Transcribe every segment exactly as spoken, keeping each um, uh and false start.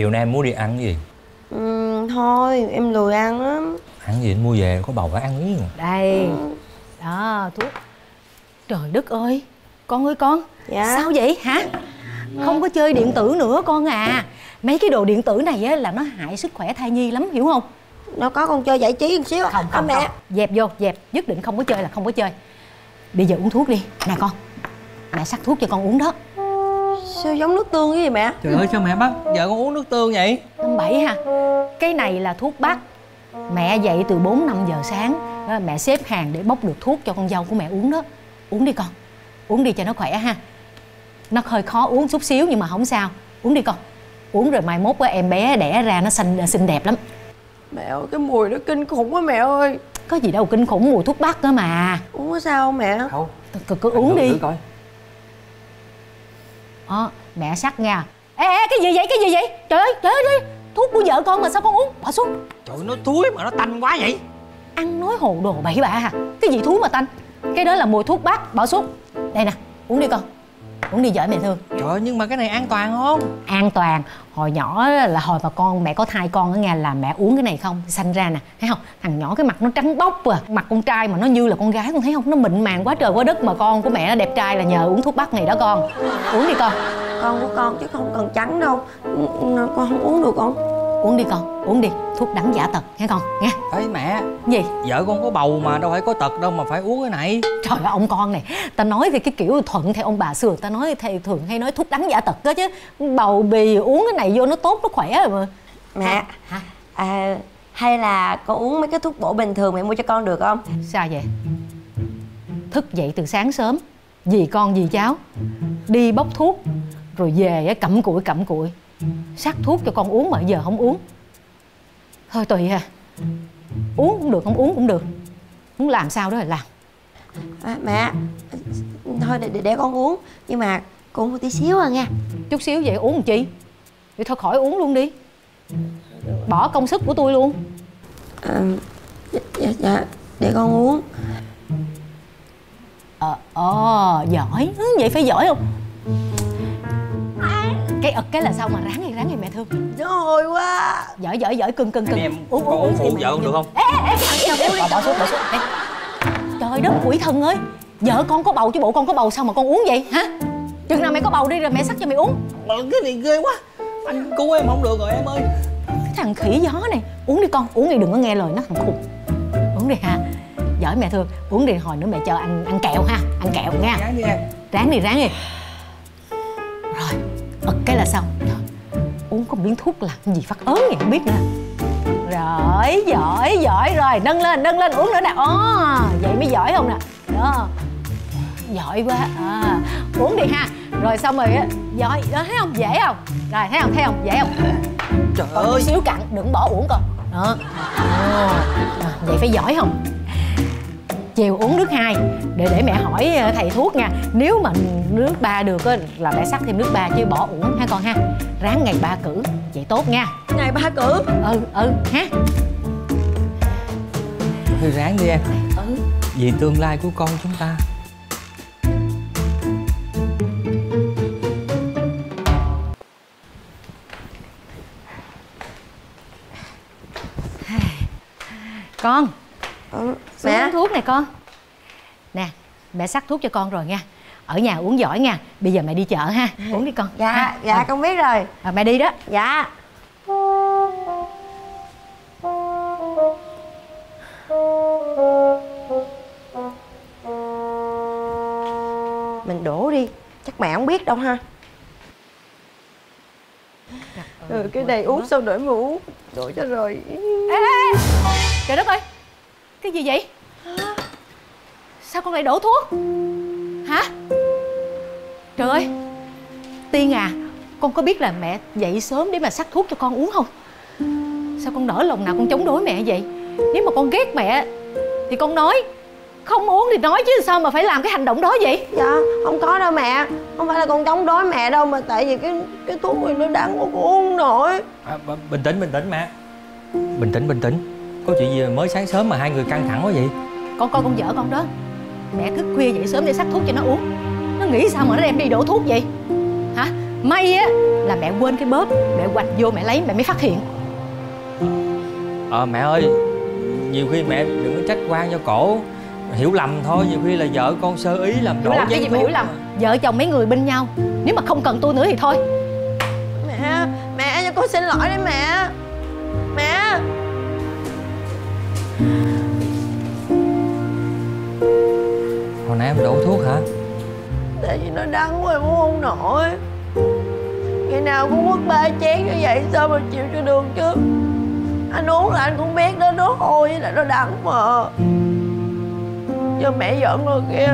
Chiều nay em muốn đi ăn cái gì? Ừ, thôi em lười ăn lắm. Ăn gì anh mua về có bầu phải ăn miếng. Đây ừ. Đó thuốc. Trời đất ơi. Con ơi con. Dạ. Sao vậy hả? Dạ. Không có chơi điện tử nữa con à. Mấy cái đồ điện tử này á, là nó hại sức khỏe thai nhi lắm hiểu không? Đâu có, con chơi giải trí một xíu. Không không, không mẹ. Không. Dẹp vô dẹp. Nhất định không có chơi là không có chơi. Bây giờ uống thuốc đi. Nè con, mẹ sắc thuốc cho con uống đó. Sao giống nước tương cái gì mẹ? Trời ơi sao mẹ bắt vợ con uống nước tương vậy? Năm bảy hả? Cái này là thuốc bắc. Mẹ dậy từ bốn năm giờ sáng đó, mẹ xếp hàng để bốc được thuốc cho con dâu của mẹ uống đó. Uống đi con. Uống đi cho nó khỏe ha. Nó hơi khó uống chút xíu nhưng mà không sao. Uống đi con. Uống rồi mai mốt á, em bé đẻ ra nó xinh xinh đẹp lắm. Mẹ ơi cái mùi nó kinh khủng quá mẹ ơi. Có gì đâu kinh khủng, mùi thuốc bắc đó mà. Uống có sao không mẹ? Không. Cứ, cứ uống đi. Ờ, mẹ sắc nha. Ê, ê cái gì vậy cái gì vậy? Trời ơi trời ơi, thuốc của vợ con mà sao con uống? Bỏ xuống. Trời nó thúi mà nó tanh quá vậy. Ăn nói hồ đồ bậy bạ hả? Cái gì thúi mà tanh? Cái đó là mùi thuốc bắc, bỏ xuống. Đây nè, uống đi con. Uống đi dở mẹ thương. Trời ơi, nhưng mà cái này an toàn không? An toàn. Hồi nhỏ là hồi mà con mẹ có thai con ở nhà là mẹ uống cái này không? Sanh ra nè, thấy không? Thằng nhỏ cái mặt nó trắng bóc à. Mặt con trai mà nó như là con gái con thấy không? Nó mịn màng quá trời quá đất mà con của mẹ nó đẹp trai là nhờ uống thuốc bắc này đó con. Uống đi con. Con của con chứ không cần trắng đâu. Con không uống được con. Uống đi con, uống đi. Thuốc đắng giả tật, nghe con, nghe. Ê mẹ. Gì? Vợ con có bầu mà đâu phải có tật đâu mà phải uống cái này. Trời ơi ông con này. Ta nói về cái kiểu thuận theo ông bà xưa. Ta nói thì thường hay nói thuốc đắng giả tật đó chứ. Bầu bì uống cái này vô nó tốt, nó khỏe rồi mà. Mẹ hả? À, hay là con uống mấy cái thuốc bổ bình thường mẹ mua cho con được không? Sao vậy? Thức dậy từ sáng sớm, dì con dì cháu đi bốc thuốc, rồi về cặm cụi cặm cụi sắc thuốc cho con uống mà giờ không uống. Thôi tùy ha. Uống cũng được, không uống cũng được. Muốn làm sao đó là làm. À, mẹ. Thôi để, để con uống. Nhưng mà con uống một tí xíu à nha. Chút xíu vậy uống làm chi? Vậy thôi khỏi uống luôn đi. Bỏ công sức của tôi luôn. À, dạ, dạ. Để con uống. Ờ, à, à, giỏi. Vậy phải giỏi không? Cái ực cái là sao mà ráng hay ráng hay mẹ thương. Giỏi quá. Giỏi giỏi giỏi cưng cưng cưng. Em uống uống uống phụ vợ được không? Ê ê ê bỏ bỏ xuống bỏ xuống. Trời đất quỷ thần ơi. Vợ con có bầu chứ bộ con có bầu sao mà con uống vậy hả? Chừng nào mày có bầu đi rồi mẹ sắc cho mày uống. Cái này ghê quá. Anh cứu em không được rồi em ơi. Cái thằng khỉ gió này. Uống đi con, uống đi đừng có nghe lời nó thằng khùng. Uống đi ha. Giỏi mẹ thương. Uống đi hồi nữa mẹ chờ ăn ăn kẹo ha. Ăn kẹo nha. Ráng đi em. Ráng đi ráng đi. Rồi. Ực cái là xong. Trời, uống có miếng thuốc là cái gì phát ớn vậy không biết nữa. Rồi, giỏi, giỏi rồi. Nâng lên, nâng lên, uống nữa nè. Ồ, vậy mới giỏi không nè. Đó. Giỏi quá à. Uống đi ha. Rồi xong rồi á. Giỏi, đó thấy không? Dễ không? Rồi, thấy không? Thấy không? Dễ không? Trời còn ơi xíu cặn, đừng bỏ uống con. Đó à, vậy phải giỏi không? Chiều uống nước hai để để mẹ hỏi thầy thuốc nha. Nếu mà nước ba được là mẹ sắc thêm nước ba chứ bỏ uống ha con ha. Ráng ngày ba cử vậy tốt nha. Ngày ba cử? Ừ ừ ha. Thôi ráng đi em. Ừ. Vì tương lai của con chúng ta. Con. Ừ. Mẹ uống thuốc này con. Nè, mẹ sắc thuốc cho con rồi nha. Ở nhà uống giỏi nha. Bây giờ mẹ đi chợ ha. Uống đi con. Dạ, ha. Dạ ừ. Con biết rồi. À, mẹ đi đó. Dạ. Mình đổ đi. Chắc mẹ không biết đâu ha. Ừ, cái này uống sao nổi mà uống. Đổ cho rồi. Ê, ê, ê. Trời đất ơi. Cái gì vậy? Sao con lại đổ thuốc? Hả? Trời ơi! Tiên à, con có biết là mẹ dậy sớm để mà sắc thuốc cho con uống không? Sao con nỡ lòng nào con chống đối mẹ vậy? Nếu mà con ghét mẹ thì con nói, không uống thì nói chứ sao mà phải làm cái hành động đó vậy? Dạ, không có đâu mẹ. Không phải là con chống đối mẹ đâu mà tại vì cái cái thuốc này nó đắng quá con uống nổi. À, bình tĩnh, bình tĩnh mẹ. Bình tĩnh, bình tĩnh. Có chuyện gì mới sáng sớm mà hai người căng thẳng quá vậy? Con coi con vợ con đó. Mẹ thức khuya dậy sớm để sắc thuốc cho nó uống. Nó nghĩ sao mà nó đem đi đổ thuốc vậy? Hả? May á là mẹ quên cái bóp, mẹ quạch vô mẹ lấy mẹ mới phát hiện. Ờ à, mẹ ơi, nhiều khi mẹ đừng có trách quan cho cổ, hiểu lầm thôi. Nhiều khi là vợ con sơ ý làm đổ. Hiểu lầm cái gì mà hiểu lầm mà. Vợ chồng mấy người bên nhau, nếu mà không cần tôi nữa thì thôi. Mẹ, mẹ cho con xin lỗi đấy mẹ. Mẹ hồi nãy em đổ thuốc hả? Tại vì nó đắng quá em uống không nổi. Ngày nào cũng quất ba chén như vậy sao mà chịu cho được chứ. Anh uống là anh cũng biết đó, nó hôi với lại nó đắng mà. Cho mẹ giận rồi kia.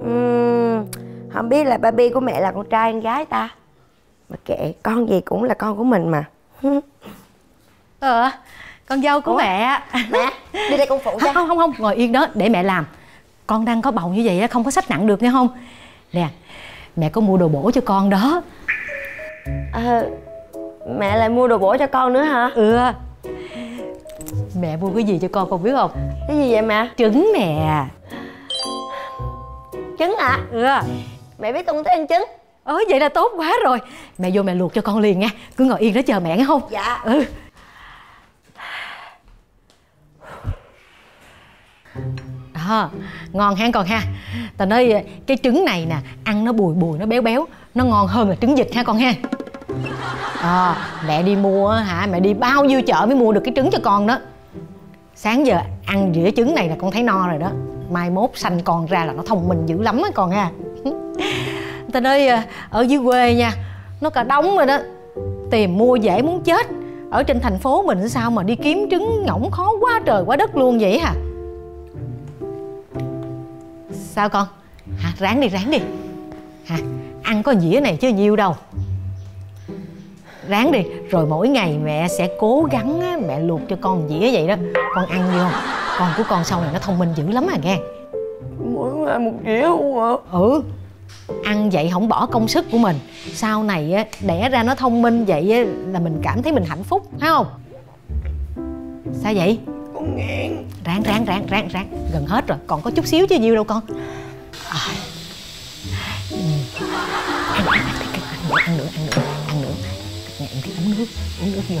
uhm, Không biết là baby của mẹ là con trai con gái ta. Mà kệ, con gì cũng là con của mình mà. Ờ, con dâu của Ủa? mẹ. Mẹ, đi đây con phụ cho. Không, không, không, ngồi yên đó để mẹ làm. Con đang có bầu như vậy không có xách nặng được nghe không. Nè, mẹ có mua đồ bổ cho con đó. Ờ, à, mẹ lại mua đồ bổ cho con nữa hả? Ừ. Mẹ mua cái gì cho con, con biết không? Cái gì vậy mẹ? Trứng mẹ. Trứng hả? Ừ. Mẹ biết con thích ăn trứng. Ờ, vậy là tốt quá rồi. Mẹ vô mẹ luộc cho con liền nha. Cứ ngồi yên đó chờ mẹ nghe không? Dạ. Ừ. Đó, ngon hả con ha. Ta nói cái trứng này nè, ăn nó bùi bùi, nó béo béo, nó ngon hơn là trứng vịt ha con ha. Ờ, mẹ đi mua hả, mẹ đi bao nhiêu chợ mới mua được cái trứng cho con đó. Sáng giờ ăn dĩa trứng này là con thấy no rồi đó. Mai mốt sanh con ra là nó thông minh dữ lắm á con ha. Ta nói ở dưới quê nha, nó cả đống rồi đó. Tìm mua dễ muốn chết. Ở trên thành phố mình sao mà đi kiếm trứng ngỗng khó quá trời quá đất luôn vậy hả? Sao con? Hả? Ráng đi, ráng đi. Hả? Ăn có dĩa này chứ nhiều đâu. Ráng đi, rồi mỗi ngày mẹ sẽ cố gắng á, mẹ luộc cho con dĩa vậy đó. Con ăn vô, con của con sau này nó thông minh dữ lắm à nghe. Mỗi ngày một dĩa không ạ? Ừ. Ăn vậy không bỏ công sức của mình. Sau này á, đẻ ra nó thông minh vậy là mình cảm thấy mình hạnh phúc, phải không? Sao vậy? Con nghiện. Ráng, ráng, ráng, ráng, ráng. Gần hết rồi, còn có chút xíu chứ nhiều đâu con. À. Ừ. Ăn, ăn, ăn, ăn nữa, ăn nữa, ăn nữa. Ngẹn thì uống nước, uống nước vô.